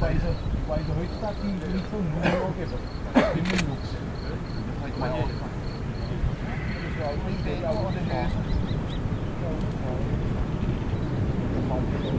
Weil sie heutzutage nicht von 0 Euro geben. Das ist immer Lux. Das ist ja auch eine Idee.